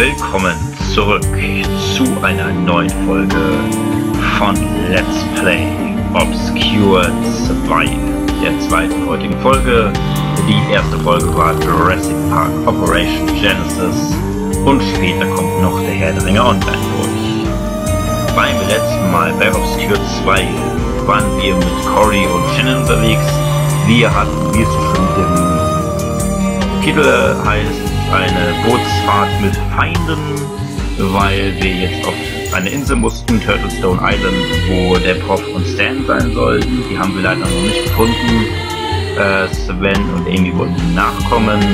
Willkommen zurück zu einer neuen Folge von Let's Play Obscure II, der zweiten heutigen Folge. Die erste Folge war Jurassic Park Operation Genesis und später kommt noch der Herr der Ringer online durch. Beim letzten Mal bei Obscure II waren wir mit Corey und Shannon unterwegs. Wir hatten, wie es schon im Titel heißt, eine Bootsfahrt mit Feinden, weil wir jetzt auf eine Insel mussten, Turtle Stone Island, wo der Prof und Stan sein sollten. Die haben wir leider noch nicht gefunden. Sven und Amy wollten nachkommen,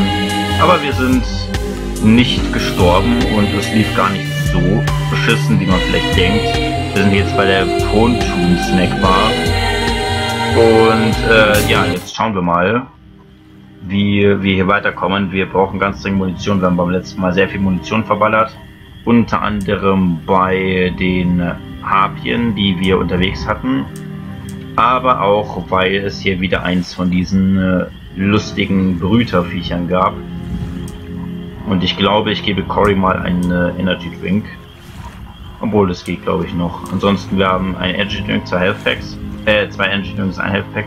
aber wir sind nicht gestorben und es lief gar nicht so beschissen, wie man vielleicht denkt. Wir sind jetzt bei der Funtun Snackbar und ja, jetzt schauen wir mal, wie wir hier weiterkommen. Wir brauchen ganz dringend Munition. Wir haben beim letzten Mal sehr viel Munition verballert. Unter anderem bei den Harpien, die wir unterwegs hatten. Aber auch, weil es hier wieder eins von diesen lustigen Brüterviechern gab. Und ich glaube, ich gebe Corey mal einen Energy Drink. Obwohl, das geht, glaube ich, noch. Ansonsten, wir haben einen Energy Drink, zwei Health Packs. Zwei Energy Drinks, ein Health Pack.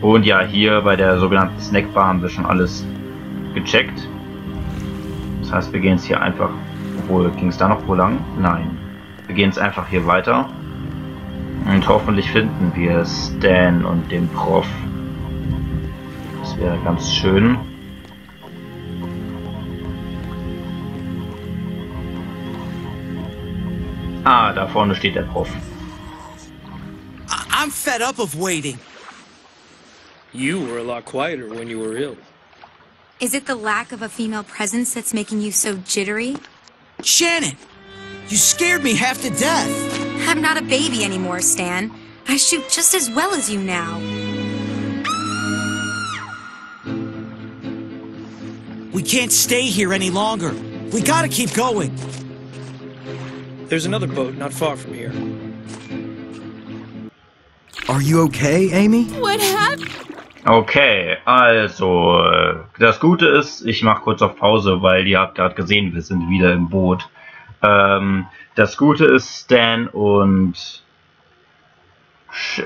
Und ja, hier bei der sogenannten Snackbar haben wir schon alles gecheckt. Das heißt, wir gehen jetzt hier einfach... Obwohl, ging es da noch wo lang? Nein. Wir gehen jetzt einfach hier weiter. Und hoffentlich finden wir Stan und den Prof. Das wäre ganz schön. Ah, da vorne steht der Prof. I'm fed up of waiting. You were a lot quieter when you were ill. Is it the lack of a female presence that's making you so jittery? Shannon, you scared me half to death. I'm not a baby anymore, Stan. I shoot just as well as you now. We can't stay here any longer. We gotta keep going. There's another boat not far from here. Are you okay, Amy? What happened? Okay, also, das Gute ist, ich mache kurz auf Pause, weil ihr habt gerade gesehen, wir sind wieder im Boot. Das Gute ist, Stan und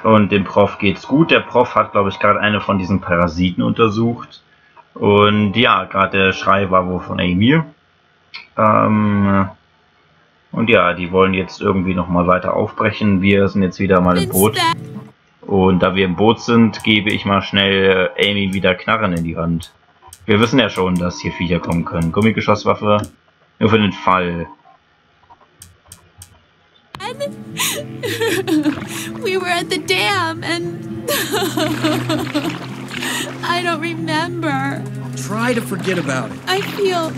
dem Prof geht's gut. Der Prof hat, glaube ich, gerade eine von diesen Parasiten untersucht. Und ja, gerade der Schrei war wohl von Amy. Und ja, die wollen jetzt irgendwie nochmal weiter aufbrechen. Wir sind jetzt wieder mal im Boot. Und da wir im Boot sind, gebe ich mal schnell Amy wieder Knarren in die Hand. Wir wissen ja schon, dass hier Viecher kommen können. Gummigeschosswaffe, nur für den Fall. We were at the dam and I don't remember. Try to forget about it. I feel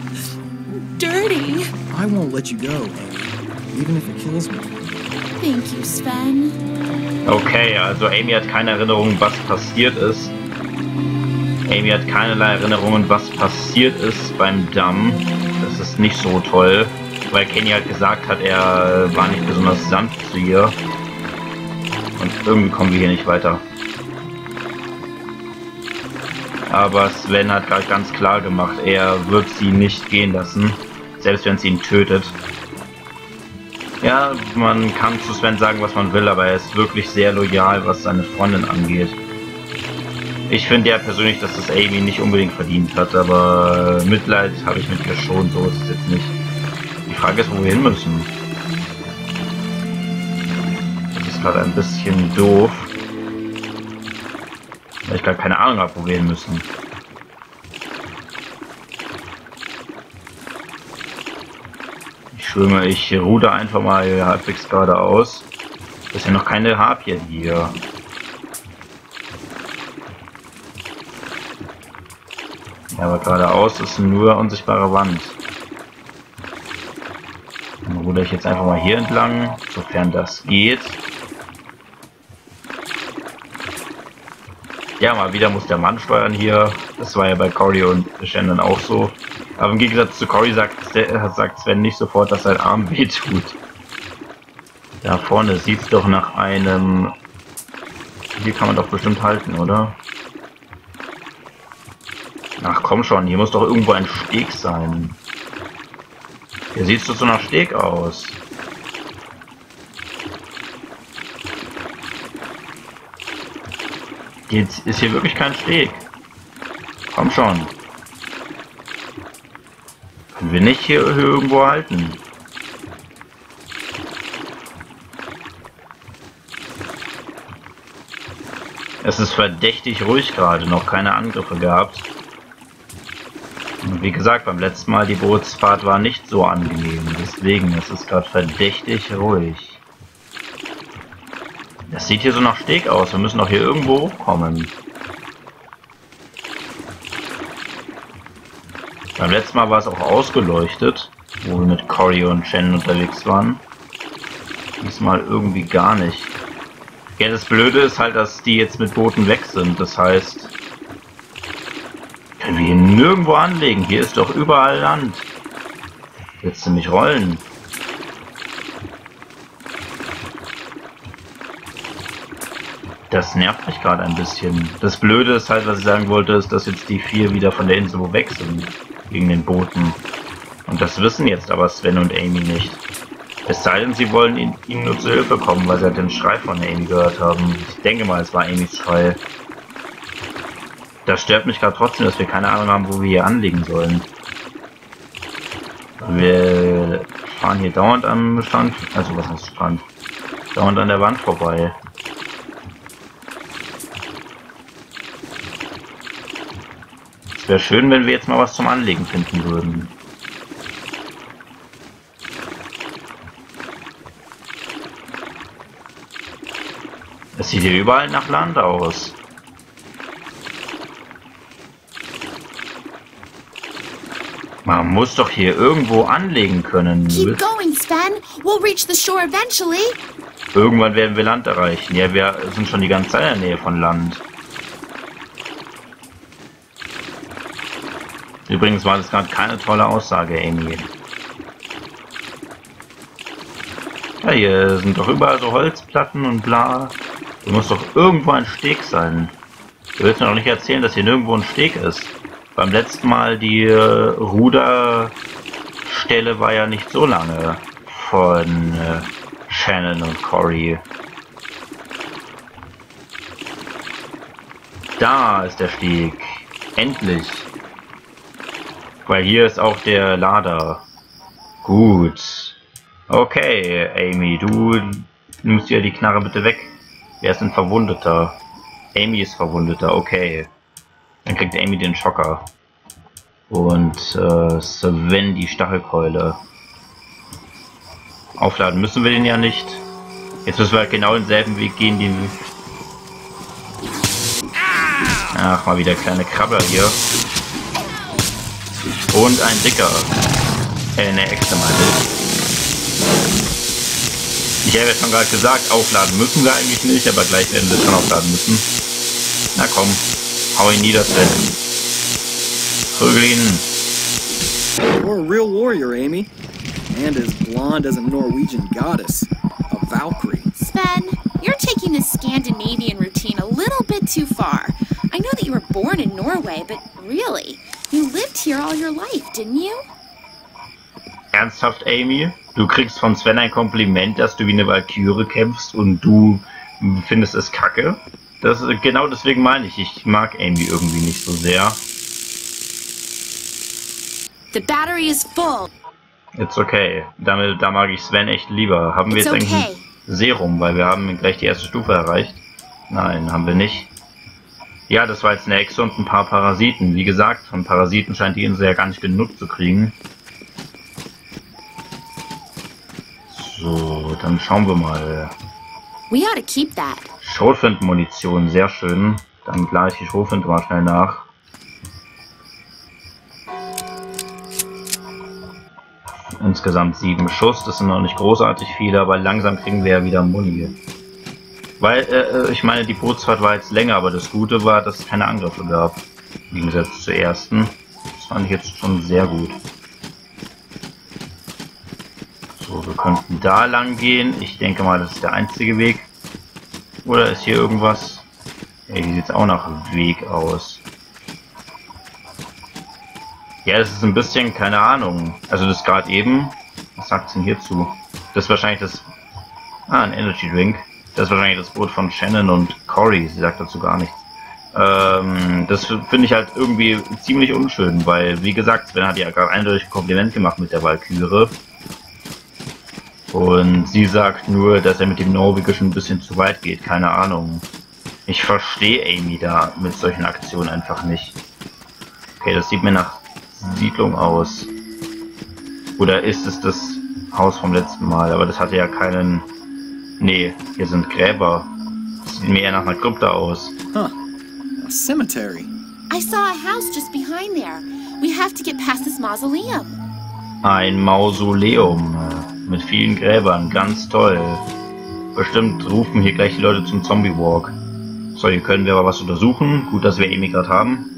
dirty. I won't let you go, Amy, even if it kills me. Thank you, Sven. Okay, also Amy hat keine Erinnerung, was passiert ist. Amy hat keinerlei Erinnerungen, was passiert ist beim Damm. Das ist nicht so toll, weil Kenny halt gesagt hat, er war nicht besonders sanft zu ihr. Und irgendwie kommen wir hier nicht weiter. Aber Sven hat gerade ganz klar gemacht, er wird sie nicht gehen lassen, selbst wenn sie ihn tötet. Ja, man kann zu Sven sagen, was man will, aber er ist wirklich sehr loyal, was seine Freundin angeht. Ich finde ja persönlich, dass das Amy nicht unbedingt verdient hat, aber Mitleid habe ich mit ihr schon, so ist es jetzt nicht. Die Frage ist, wo wir hin müssen. Das ist gerade ein bisschen doof, weil ich gerade keine Ahnung habe, wo wir hin müssen. Ich ruder einfach mal halbwegs geradeaus. Das ist ja noch keine Harpie hier. Ja, aber geradeaus ist nur unsichtbare Wand. Dann ruder ich jetzt einfach mal hier entlang, sofern das geht. Ja, mal wieder muss der Mann steuern hier. Das war ja bei Corey und Shannon auch so. Aber im Gegensatz zu Corey sagt Sven nicht sofort, dass sein Arm wehtut. Da vorne sieht es doch nach einem... Hier kann man doch bestimmt halten, oder? Ach komm schon, hier muss doch irgendwo ein Steg sein. Hier siehst du so nach Steg aus. Jetzt ist hier wirklich kein Steg. Komm schon. Können wir nicht hier irgendwo halten? Es ist verdächtig ruhig gerade, noch keine Angriffe gehabt. Und wie gesagt, beim letzten Mal die Bootsfahrt war nicht so angenehm, deswegen ist es gerade verdächtig ruhig. Das sieht hier so nach Steg aus, wir müssen doch hier irgendwo hochkommen. Beim letzten Mal war es auch ausgeleuchtet, wo wir mit Corey und Shannon unterwegs waren. Diesmal irgendwie gar nicht. Ja, das Blöde ist halt, dass die jetzt mit Booten weg sind. Das heißt, können wir hier nirgendwo anlegen. Hier ist doch überall Land. Willst du mich rollen? Das nervt mich gerade ein bisschen. Das Blöde ist halt, was ich sagen wollte, ist, dass jetzt die vier wieder von der Insel weg sind. Gegen den Booten. Und das wissen jetzt aber Sven und Amy nicht. Es sei denn, sie wollen ihnen nur zur Hilfe kommen, weil sie halt den Schrei von Amy gehört haben. Ich denke mal, es war Amys Schrei. Das stört mich gerade trotzdem, dass wir keine Ahnung haben, wo wir hier anlegen sollen. Wir fahren hier dauernd am Strand, also was heißt Strand? Dauernd an der Wand vorbei. Es wäre schön, wenn wir jetzt mal was zum Anlegen finden würden. Es sieht hier überall nach Land aus. Man muss doch hier irgendwo anlegen können. Keep going, Stan. We'll reach the shore eventually. Irgendwann werden wir Land erreichen. Ja, wir sind schon die ganze Zeit in der Nähe von Land. Übrigens war das gerade keine tolle Aussage, Amy. Ja, hier sind doch überall so Holzplatten und bla. Hier muss doch irgendwo ein Steg sein. Du willst mir doch nicht erzählen, dass hier nirgendwo ein Steg ist. Beim letzten Mal die Ruderstelle war ja nicht so lange von Shannon und Corey. Da ist der Steg. Endlich. Weil hier ist auch der Lader. Gut. Okay, Amy, du nimmst ja die Knarre bitte weg. Wer ist ein Verwundeter? Amy ist Verwundeter, okay. Dann kriegt Amy den Schocker. Und Sven die Stachelkeule. Aufladen müssen wir den ja nicht. Jetzt müssen wir halt genau denselben Weg gehen, den wir... Ach, mal wieder kleine Krabber hier. Und ein dicker. Ne, Echse meinte ich. Ich habe ja schon gerade gesagt, aufladen müssen wir eigentlich nicht, aber gleich werden wir schon aufladen müssen. Na komm, hau ihn nieder, Sven. Prügel ihn. You're a real warrior, Amy. And as blonde as a Norwegian goddess. A Valkyrie. Sven, you're taking this Scandinavian routine a little bit too far. I know that you were born in Norway, but really... You lived here all your life, didn't you? Ernsthaft, Amy? Du kriegst von Sven ein Kompliment, dass du wie eine Valkyrie kämpfst und du findest es kacke? Das, genau deswegen meine ich, ich mag Amy irgendwie nicht so sehr. The battery is full. It's okay. Da mag ich Sven echt lieber. Haben wir jetzt eigentlich ein Serum, weil wir haben gleich die erste Stufe erreicht? Nein, haben wir nicht. Ja, das war jetzt eine Echse und ein paar Parasiten. Wie gesagt, von Parasiten scheint die Insel ja gar nicht genug zu kriegen. So, dann schauen wir mal. Schrotflinte-Munition, sehr schön. Dann gleich die Schrotflinte mal schnell nach. Insgesamt 7 Schuss, das sind noch nicht großartig viele, aber langsam kriegen wir ja wieder Muni. Weil, ich meine, die Bootsfahrt war jetzt länger, aber das Gute war, dass es keine Angriffe gab. Im Gegensatz zur ersten. Das fand ich jetzt schon sehr gut. So, wir könnten da lang gehen. Ich denke mal, das ist der einzige Weg. Oder ist hier irgendwas? Ey, hier sieht es auch nach Weg aus. Ja, das ist ein bisschen, keine Ahnung. Also das gerade eben Was sagt's denn hierzu? Das ist wahrscheinlich das... Ah, ein Energy Drink. Das ist wahrscheinlich das Boot von Shannon und Corey. Sie sagt dazu gar nichts. Das finde ich halt irgendwie ziemlich unschön, weil, wie gesagt, Sven hat ja gerade eindeutig ein Kompliment gemacht mit der Walküre. Und sie sagt nur, dass er mit dem Norweger schon ein bisschen zu weit geht. Keine Ahnung. Ich verstehe Amy da mit solchen Aktionen einfach nicht. Okay, das sieht mir nach Siedlung aus. Oder ist es das Haus vom letzten Mal? Aber das hatte ja keinen... Nee, hier sind Gräber. Das sieht mir eher nach einer Krypta aus. Huh. A cemetery. I saw a house just behind there. We have to get past this mausoleum. Ein Mausoleum mit vielen Gräbern, ganz toll. Bestimmt rufen hier gleich die Leute zum Zombie Walk. So, hier können wir aber was untersuchen. Gut, dass wir Amy gerade haben.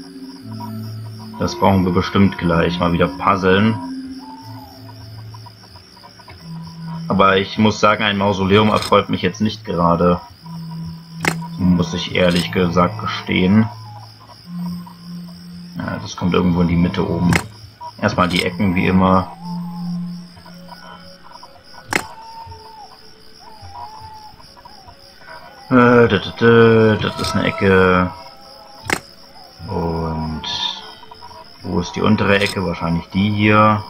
Das brauchen wir bestimmt gleich. Mal wieder puzzeln. Aber ich muss sagen, ein Mausoleum erfreut mich jetzt nicht gerade. Muss ich ehrlich gesagt gestehen. Ja, das kommt irgendwo in die Mitte oben. Erstmal die Ecken, wie immer. Das ist eine Ecke. Und... Wo ist die untere Ecke? Wahrscheinlich die hier.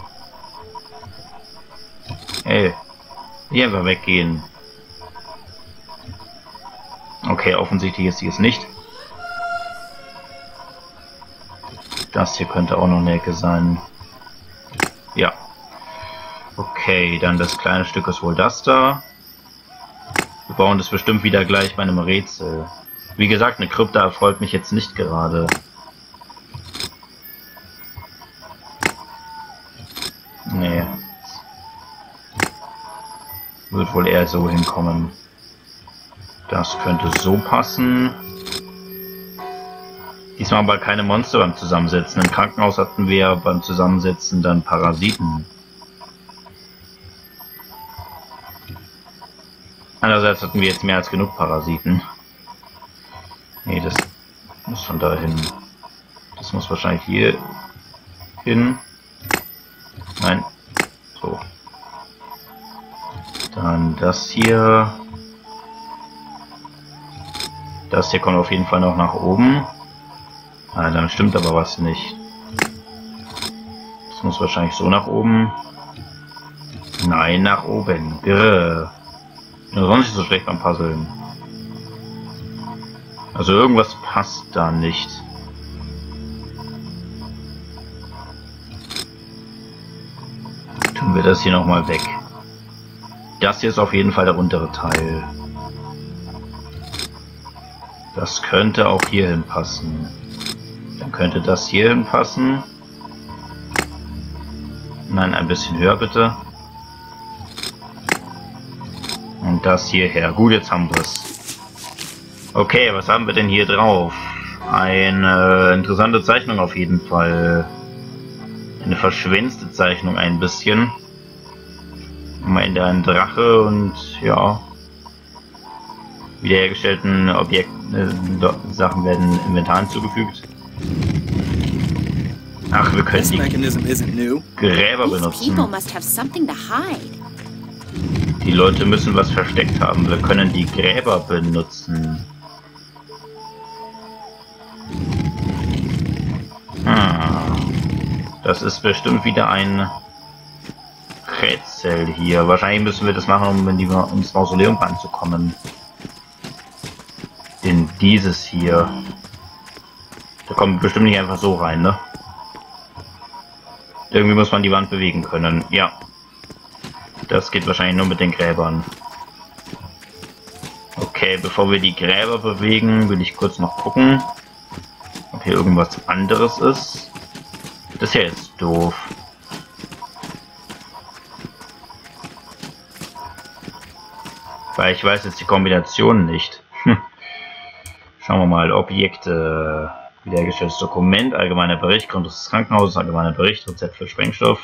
Ey. Hier einfach weggehen. Okay, offensichtlich ist sie es nicht. Das hier könnte auch noch eine Ecke sein. Ja. Okay, dann das kleine Stück ist wohl das da. Wir bauen das bestimmt wieder gleich bei einem Rätsel. Wie gesagt, eine Krypta erfreut mich jetzt nicht gerade. Nee. Wird wohl eher so hinkommen. Das könnte so passen. Diesmal aber keine Monster beim Zusammensetzen. Im Krankenhaus hatten wir beim Zusammensetzen dann Parasiten. Andererseits hatten wir jetzt mehr als genug Parasiten. Nee, das muss schon dahin. Das muss wahrscheinlich hier hin. Nein. So. Dann das hier. Das hier kommt auf jeden Fall noch nach oben. Ah, dann stimmt aber was nicht. Das muss wahrscheinlich so nach oben. Nein, nach oben. Grrr. Sonst ist so schlecht beim Puzzeln. Also irgendwas passt da nicht. Tun wir das hier nochmal weg. Das hier ist auf jeden Fall der untere Teil. Das könnte auch hier hinpassen. Dann könnte das hier hinpassen. Nein, ein bisschen höher bitte. Und das hierher. Gut, jetzt haben wir es. Okay, was haben wir denn hier drauf? Eine interessante Zeichnung auf jeden Fall. Eine verschwänzte Zeichnung ein bisschen. Am Ende ein Drache und ja... Wiederhergestellten Sachen werden Inventar hinzugefügt. Ach, wir können die Gräber benutzen. Die Leute müssen was versteckt haben. Wir können die Gräber benutzen. Das ist bestimmt wieder ein Rätsel hier. Wahrscheinlich müssen wir das machen, um ins Mausoleum ranzukommen. In dieses hier. Da kommt bestimmt nicht einfach so rein, ne? Irgendwie muss man die Wand bewegen können. Ja. Das geht wahrscheinlich nur mit den Gräbern. Okay, bevor wir die Gräber bewegen, will ich kurz noch gucken, ob hier irgendwas anderes ist. Das hier ist doof. Weil ich weiß jetzt die Kombination nicht. Schauen wir mal, Objekte, wiederhergestelltes Dokument, allgemeiner Bericht, Grundriss des Krankenhauses, allgemeiner Bericht, Rezept für Sprengstoff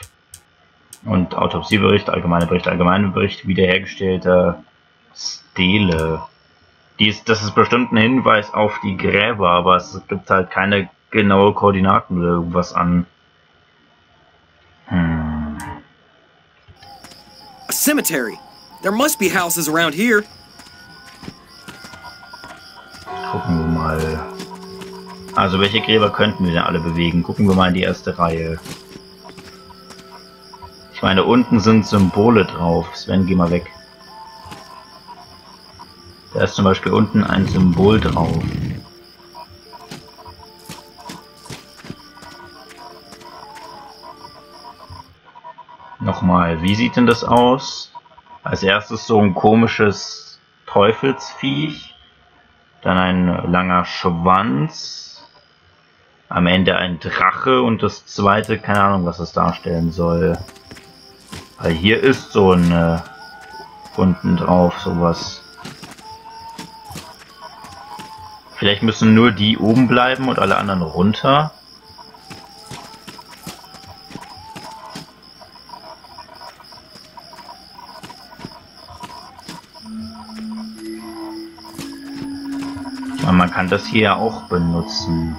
und Autopsiebericht, allgemeiner Bericht, wiederhergestellter Stele. Das ist bestimmt ein Hinweis auf die Gräber, aber es gibt halt keine genaue Koordinaten oder irgendwas an. cemetery. There must be houses around here. Gucken wir mal. Also welche Gräber könnten wir denn alle bewegen? Gucken wir mal in die erste Reihe. Ich meine, unten sind Symbole drauf. Sven, geh mal weg. Da ist zum Beispiel unten ein Symbol drauf. Nochmal, wie sieht denn das aus? Als erstes so ein komisches Teufelsviech. Dann ein langer Schwanz. Am Ende ein Drache und das zweite, keine Ahnung, was das darstellen soll. Weil hier ist so ein unten drauf sowas. Vielleicht müssen nur die oben bleiben und alle anderen runter. Ich meine, man kann das hier ja auch benutzen.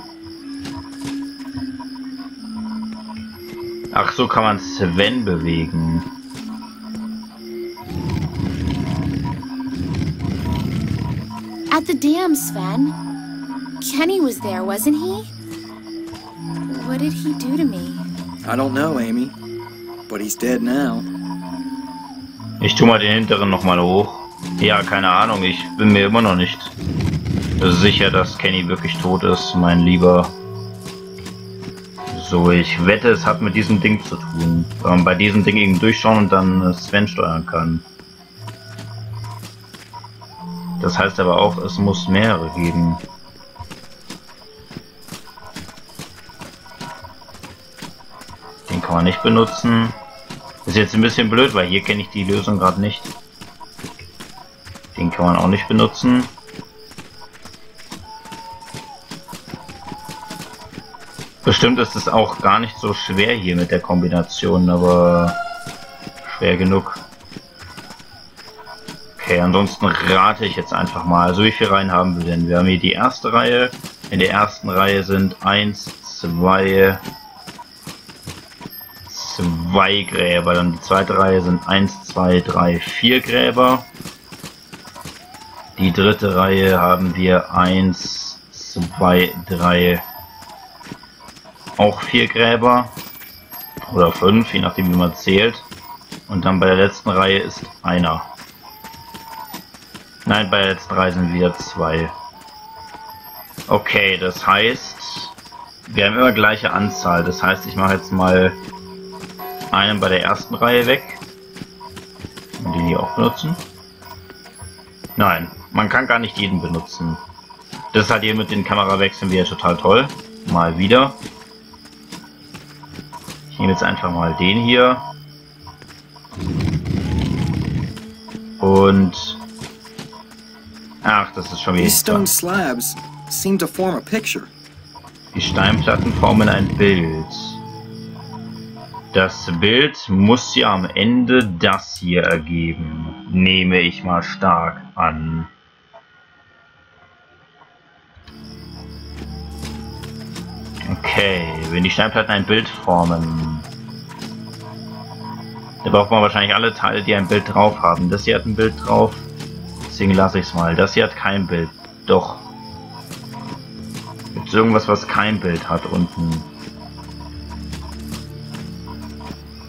Ach so, kann man Sven bewegen. At the dam, Sven. Kenny was there, wasn't he? What did he do to me? I don't know, Amy. But he's dead now. Ich tu mal den hinteren nochmal hoch. Ja, keine Ahnung, ich bin mir immer noch nicht sicher, dass Kenny wirklich tot ist, mein Lieber. So, ich wette, es hat mit diesem Ding zu tun. Bei diesem Ding eben durchschauen und dann Sven steuern kann. Das heißt aber auch, es muss mehrere geben. Den kann man nicht benutzen. Ist jetzt ein bisschen blöd, weil hier kenne ich die Lösung gerade nicht. Den kann man auch nicht benutzen. Bestimmt ist es auch gar nicht so schwer hier mit der Kombination, aber schwer genug. Okay, ansonsten rate ich jetzt einfach mal. Also wie viele Reihen haben wir denn? Wir haben hier die erste Reihe. In der ersten Reihe sind 1, 2 Gräber. Dann die zweite Reihe sind 1, 2, 3, 4 Gräber. Die dritte Reihe haben wir 1, 2, 3. Auch 4 Gräber oder 5, je nachdem wie man zählt. Und dann bei der letzten Reihe ist einer. Nein, bei der letzten Reihe sind wieder 2. Okay, das heißt, wir haben immer gleiche Anzahl. Das heißt, ich mache jetzt mal einen bei der ersten Reihe weg. Und den hier auch benutzen. Nein, man kann gar nicht jeden benutzen. Das ist halt hier mit den Kamerawechseln wieder total toll. Mal wieder. Ich nehme jetzt einfach mal den hier und ach, das ist schon wieder die Steinplatten formen ein Bild. Das Bild muss ja am Ende das hier ergeben, nehme ich mal stark an. Okay, wenn die Steinplatten ein Bild formen. Da braucht man wahrscheinlich alle Teile, die ein Bild drauf haben. Das hier hat ein Bild drauf, deswegen lasse ich es mal. Das hier hat kein Bild. Doch. Gibt es irgendwas, was kein Bild hat unten?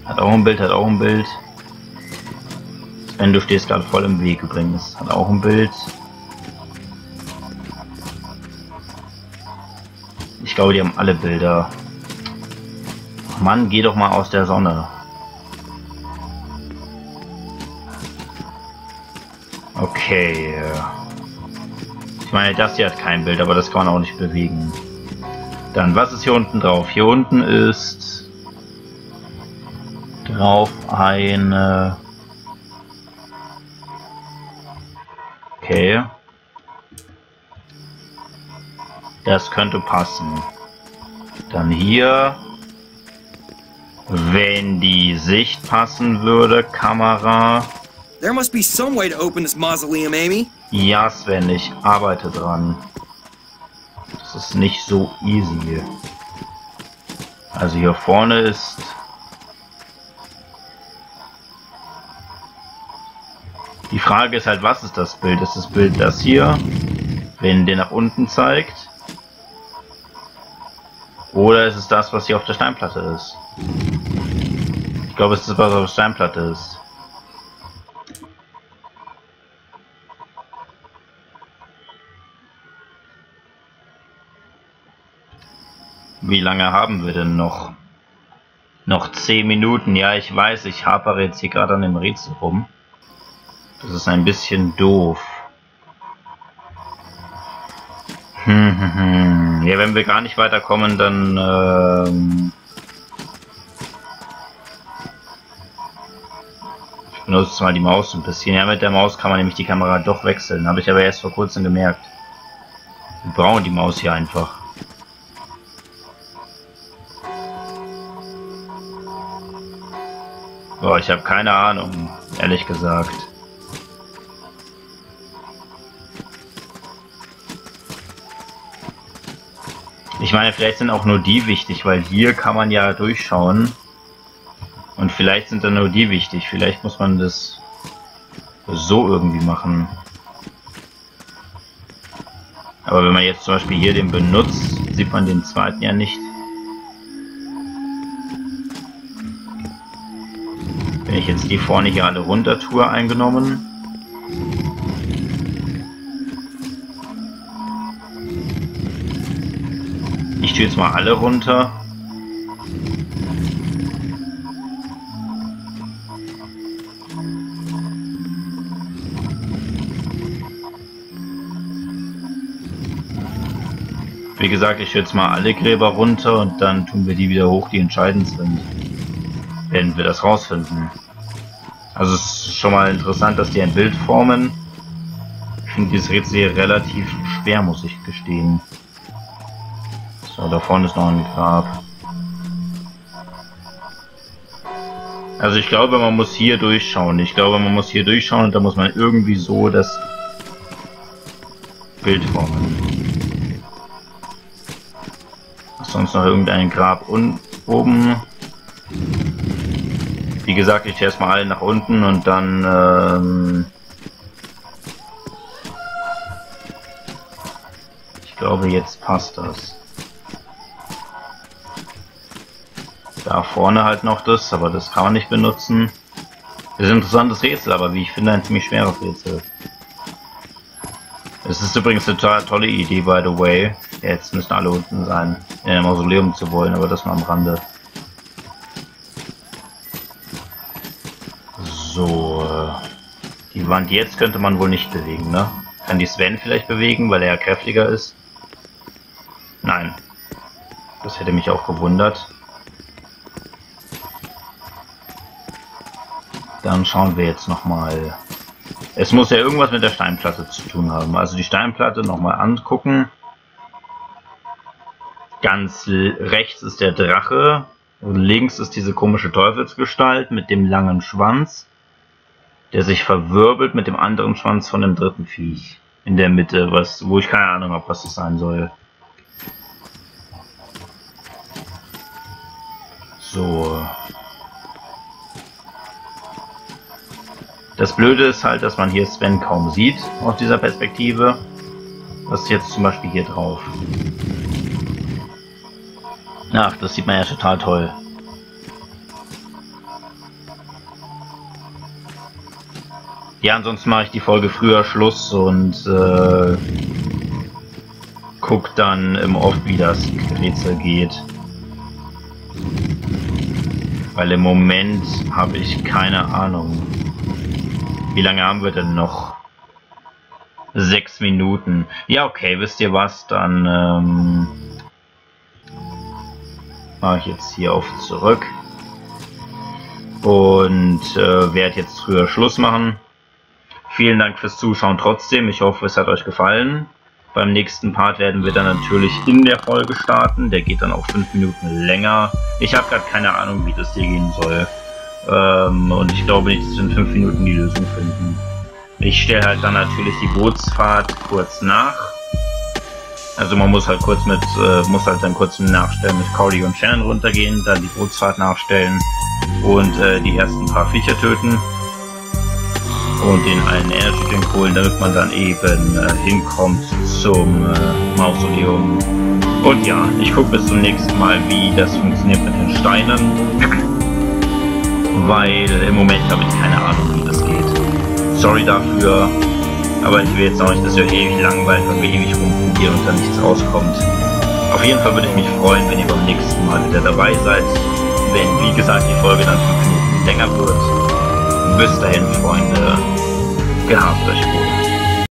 Hat auch ein Bild, hat auch ein Bild. Sven, du stehst gerade voll im Weg übrigens. Hat auch ein Bild. Ich glaube, die haben alle Bilder. Mann, geh doch mal aus der Sonne. Okay. Ich meine, das hier hat kein Bild, aber das kann man auch nicht bewegen. Dann, was ist hier unten drauf? Hier unten ist drauf eine... Okay. Das könnte passen. Dann hier. Wenn die Sicht passen würde, Kamera. There must be some way to open this mausoleum, Amy. Ja, Sven, ich arbeite dran. Das ist nicht so easy. Also hier vorne ist Die Frage ist halt, was ist das Bild? Ist das Bild das hier, wenn der nach unten zeigt? Oder ist es das, was hier auf der Steinplatte ist? Ich glaube, es ist das, was auf der Steinplatte ist. Wie lange haben wir denn noch? Noch 10 Minuten. Ja, ich weiß, ich hapere jetzt hier gerade an dem Rätsel rum. Das ist ein bisschen doof. Ja, wenn wir gar nicht weiterkommen, dann... Ich benutze mal die Maus ein bisschen. Ja, mit der Maus kann man nämlich die Kamera doch wechseln. Habe ich aber erst vor kurzem gemerkt. Wir brauchen die Maus hier einfach. Boah, ich habe keine Ahnung, ehrlich gesagt. Ich meine, vielleicht sind auch nur die wichtig, weil hier kann man ja durchschauen. Und vielleicht sind dann nur die wichtig. Vielleicht muss man das so irgendwie machen. Aber wenn man jetzt zum Beispiel hier den benutzt, sieht man den zweiten ja nicht. Wenn ich jetzt die vorne hier alle runter tue, eingenommen. Ich tue jetzt mal alle runter. Wie gesagt, ich tue jetzt mal alle Gräber runter und dann tun wir die wieder hoch, die entscheidend sind. Werden wir das rausfinden. Also es ist schon mal interessant, dass die ein Bild formen. Ich finde dieses Rätsel hier relativ schwer, muss ich gestehen. So, da vorne ist noch ein Grab. Also ich glaube, man muss hier durchschauen. Ich glaube, man muss hier durchschauen und da muss man irgendwie so das Bild formen. Ist sonst noch irgendein Grab oben? Wie gesagt, ich erstmal alle nach unten und dann ich glaube, jetzt passt das. Da vorne halt noch das, aber das kann man nicht benutzen. Das ist ein interessantes Rätsel, aber wie ich finde, ein ziemlich schweres Rätsel. Es ist übrigens eine total tolle Idee, by the way. Jetzt müssen alle unten sein, in ein Mausoleum zu wollen, aber das mal am Rande. So, die Wand jetzt könnte man wohl nicht bewegen, ne? Kann die Sven vielleicht bewegen, weil er ja kräftiger ist? Nein. Das hätte mich auch gewundert. Dann schauen wir jetzt nochmal. Es muss ja irgendwas mit der Steinplatte zu tun haben. Also die Steinplatte nochmal angucken. Ganz rechts ist der Drache. Links ist diese komische Teufelsgestalt mit dem langen Schwanz, der sich verwirbelt mit dem anderen Schwanz von dem dritten Viech in der Mitte, wo ich keine Ahnung habe, was das sein soll. So. Das Blöde ist halt, dass man hier Sven kaum sieht aus dieser Perspektive. Was ist jetzt zum Beispiel hier drauf? Ach, das sieht man ja total toll. Ja, ansonsten mache ich die Folge früher Schluss und guck dann im Off, wie das Rätsel geht. Weil im Moment habe ich keine Ahnung. Wie lange haben wir denn noch? 6 Minuten. Ja, okay, wisst ihr was? Dann mache ich jetzt hier auf zurück und werde jetzt früher Schluss machen. Vielen Dank fürs Zuschauen trotzdem. Ich hoffe, es hat euch gefallen. Beim nächsten Part werden wir dann natürlich in der Folge starten. Der geht dann auch 5 Minuten länger. Ich habe gerade keine Ahnung, wie das hier gehen soll. Und ich glaube nicht, dass wir in 5 Minuten die Lösung finden. Ich stelle halt dann natürlich die Bootsfahrt kurz nach. Also man muss halt kurz im Nachstellen mit Corey und Shannon runtergehen, dann die Bootsfahrt nachstellen und die ersten paar Viecher töten. und den einen Energietank holen, damit man dann eben hinkommt zum Mausoleum. Und ja, ich gucke bis zum nächsten Mal, wie das funktioniert mit den Steinen, weil im Moment habe ich keine Ahnung, wie das geht. Sorry dafür, aber ich will jetzt auch nicht, dass ihr ewig langweilt und wir ewig rumprobieren und dann nichts rauskommt. Auf jeden Fall würde ich mich freuen, wenn ihr beim nächsten Mal wieder dabei seid, wenn, wie gesagt, die Folge dann 5 Minuten länger wird. Bis dahin, Freunde, gehabt euch wohl.